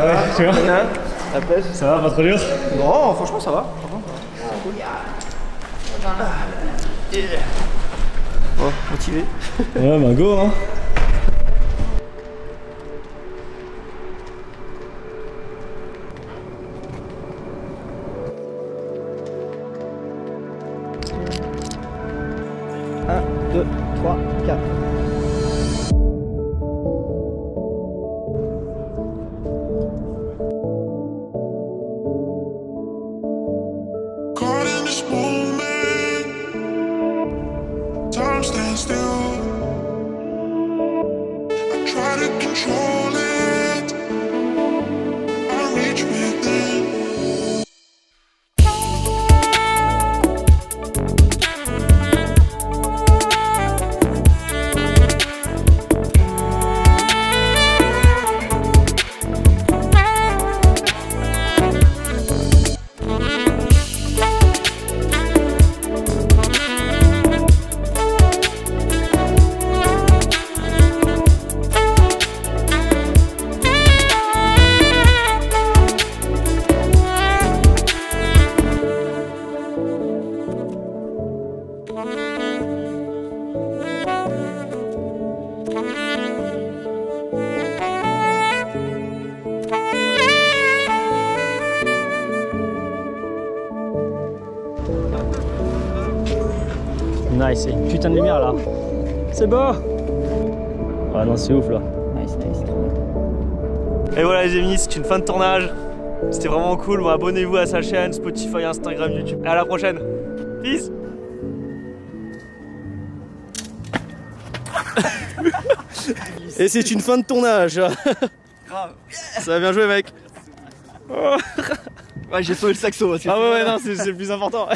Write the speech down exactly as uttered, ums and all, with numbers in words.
Ça va, tu vois. La pêche. Ça va, pas trop dur? Non, franchement ça va. Oh, motivé. Ouais, bah go hein. un, deux, trois, quatre. Caught in this moment, time stands still. I try to control it, I reach within. Nice, il y a une putain de lumière là. C'est beau. Ah non, c'est ouf là. Nice, nice. Et voilà les amis, c'est une fin de tournage. C'était vraiment cool. Bon, abonnez-vous à sa chaîne, Spotify, Instagram, YouTube. Et à la prochaine. Peace. Et c'est une fin de tournage. Grave. Ça va bien jouer mec. Ouais, j'ai sauvé le saxo aussi. Ah ouais, ouais, non, c'est le plus important.